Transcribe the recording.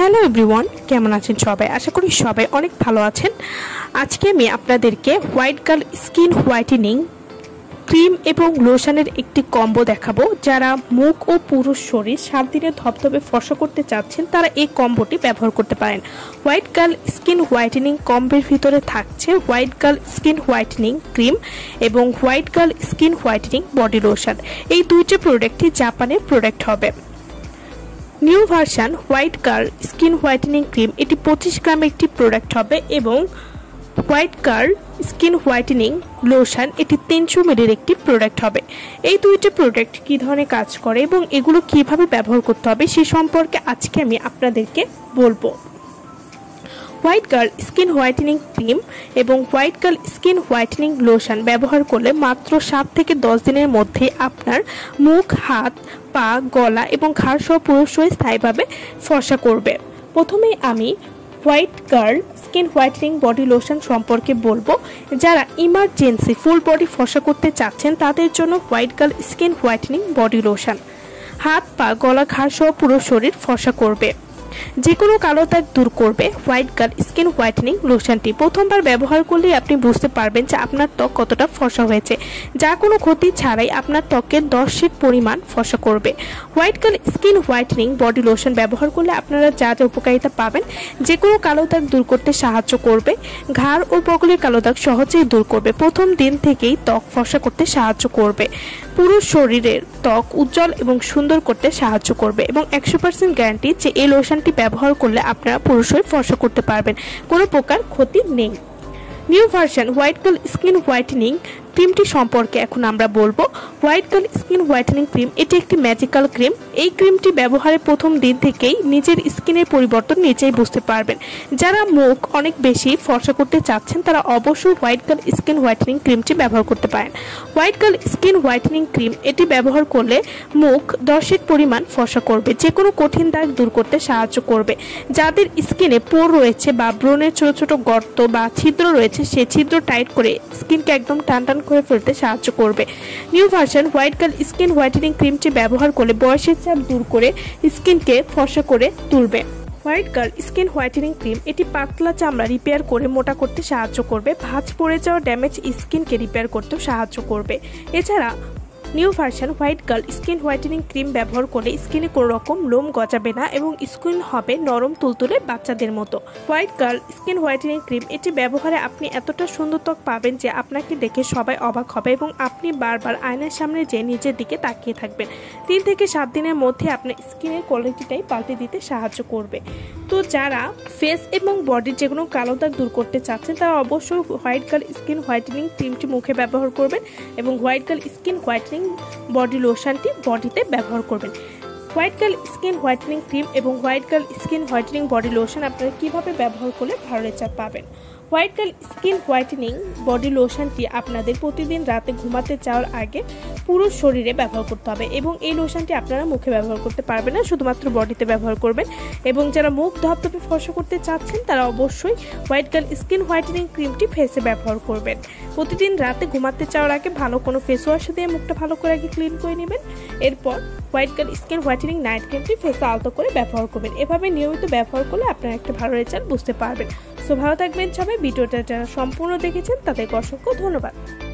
Hello everyone, কেমন আছেন সবাই? আশা করি সবাই অনেক ভালো আছেন। আজকে আমি আপনাদেরকে white girl skin whitening cream এবং লোশনের একটি কম্বো দেখাবো। যারা মুখ ও পুরো শরীর 7 দিনে ধপধপে ফর্সা করতে চাচ্ছেন তারা এই কম্বোটি ব্যবহার করতে পারেন। হোয়াইট গার্ল স্কিন হোয়াইটেনিং কম্বোর ভিতরে থাকছে white girl skin whitening cream এবং white girl skin whitening body lotion. এই দুইটা প্রোডাক্টই জাপানের প্রোডাক্ট হবে। New version white girl skin whitening cream এটি 25 গ্রাম একটি প্রোডাক্ট হবে এবং white girl skin whitening lotion এটি 300 ml একটি প্রোডাক্ট হবে। এই দুইটা প্রোডাক্ট কী ধরনের কাজ করে এবং এগুলো কিভাবে ব্যবহার করতে হবে সে সম্পর্কে আজকে আমি আপনাদেরকে বলবো। White girl skin whitening cream এবং white girl skin whitening lotion ব্যবহার করলে মাত্র 7 থেকে 10 দিনের মধ্যে আপনার মুখ, হাত, পা, গলা এবং ঘাড় সহ পুরো শরীর স্থায়ীভাবে ফর্সা করবে। প্রথমে আমি white girl skin whitening body lotion সম্পর্কে বলবো। যারা ইমার্জেন্সি ফুল বডি ফর্সা করতে চাচ্ছেন তাদের জন্য white girl skin whitening body lotion হাত, পা, গলা, ঘাড় সহ পুরো শরীর ফর্সা করবে, যে কোনো কালো দাগ দূর করবে। হোয়াইট গার্ল স্কিন হোয়াইটেনিং লোশনটি প্রথমবার ব্যবহার করলে আপনি বুঝতে পারবেন যে আপনার ত্বক কতটা ফর্সা হয়েছে, যা কোনো ক্ষতি ছাড়াই আপনার ত্বকের 10 শেড পরিমাণ ফর্সা করবে। White girl skin whitening body lotion ব্যবহার করলে আপনারা যা যা উপকারিতা পাবেন, যে কোনো কালো দাগ দূর করতে সাহায্য করবে, ঘাড় ও বগলের কালো দাগ সহজেই দূর করবে, প্রথম দিন থেকেই ত্বক ফর্সা করতে সাহায্য করবে, পুরো শরীরের ত্বক উজ্জ্বল এবং সুন্দর করতে সাহায্য করবে এবং 100% গ্যারান্টি যে এই লোশনটি ব্যবহার করলে আপনারা পুরো শরীর ফর্সা করতে পারবেন, কোনো প্রকার ক্ষতি নেই। New version white girl skin whitening ক্রিমটি সম্পর্কে এখন আমরা বলবো। White girl skin whitening cream এটি একটি ম্যাজিক্যাল ক্রিম। এই ক্রিমটি ব্যবহারের প্রথম দিন থেকেই নিজের স্কিনের পরিবর্তন নিজেই বুঝতে পারবেন। যারা মুখ অনেক বেশি ফর্সা করতে চাচ্ছেন তারা অবশ্যই হোয়াইট গার্ল স্কিন হোয়াইটেনিং ক্রিমটি ব্যবহার করতে পারেন। White girl skin whitening cream এটি ব্যবহার করলে মুখ 10 শেড পরিমাণ ফর্সা করবে, যে কোনো কঠিন দাগ দূর করতে সাহায্য করবে। যাদের স্কিনে পোর রয়েছে বা ব্রণের ছোট ছোট গর্ত বা ছিদ্র রয়েছে, সে ছিদ্র টাইট করে স্কিনকে একদম টান করে ফেলতে সাহায্য করবে। New version white girl skin whitening ক্রিমটি ব্যবহার করলে বয়সের চাপ দূর করে স্কিনকে ফর্সা করে তুলবে। White girl skin whitening cream এটি পাতলা চামড়া রিপেয়ার করে মোটা করতে সাহায্য করবে, ভাঁজ পড়ে যাওয়া ড্যামেজ স্কিনকে রিপেয়ার করতেও সাহায্য করবে। এছাড়া new version white girl skin whitening cream ব্যবহার করলে স্কিনে কোনো রকম লোম গজাবে না এবং স্কিন হবে নরম তুলতুলে বাচ্চাদের মতো। White girl skin whitening cream এটি ব্যবহারে আপনি এতটা সুন্দর ত্বক পাবেন যে আপনাকে দেখে সবাই অবাক হবে এবং আপনি বারবার আয়নার সামনে যেয়ে নিজের দিকে তাকিয়ে থাকবেন। 3 থেকে 7 দিনের মধ্যে আপনার স্কিনের কোয়ালিটিটাই পাল্টে দিতে সাহায্য করবে। তো যারা ফেস এবং বডির যে কোনো কালো দাগ দূর করতে চাচ্ছেন তারা অবশ্যই হোয়াইট গার্ল স্কিন হোয়াইটেনিং ক্রিমটি মুখে ব্যবহার করবেন এবং white girl skin whitening body লোশনটি বডিতে ব্যবহার করবেন। White girl skin whitening cream এবং white girl skin whitening body lotion আপনারা কীভাবে ব্যবহার করলে ভালো রেজাল্ট পাবেন। White girl skin whitening body লোশনটি আপনাদের প্রতিদিন রাতে ঘুমাতে যাওয়ার আগে পুরো শরীরে ব্যবহার করতে হবে এবং এই লোশনটি আপনারা মুখে ব্যবহার করতে পারবেন না, শুধুমাত্র বডিতে ব্যবহার করবেন। এবং যারা মুখ ধপধপে ফর্সা করতে চাচ্ছেন তারা অবশ্যই হোয়াইট গার্ল স্কিন হোয়াইটেনিং ক্রিমটি ফেসে ব্যবহার করবেন। প্রতিদিন রাতে ঘুমাতে যাওয়ার আগে ভালো কোনো ফেস ওয়াশ দিয়ে মুখটা ভালো করে আগে ক্লিন করে নেবেন। এরপর white girl skin whitening night ক্রিমটি ফেসে আলতো করে ব্যবহার করবেন। এভাবে নিয়মিত ব্যবহার করলে আপনারা একটা ভালো রেজাল্ট বুঝতে পারবেন। সো ভালো থাকবেন সবাই। ভিডিওটা যারা সম্পূর্ণ দেখেছেন তাদেরকে অসংখ্য ধন্যবাদ।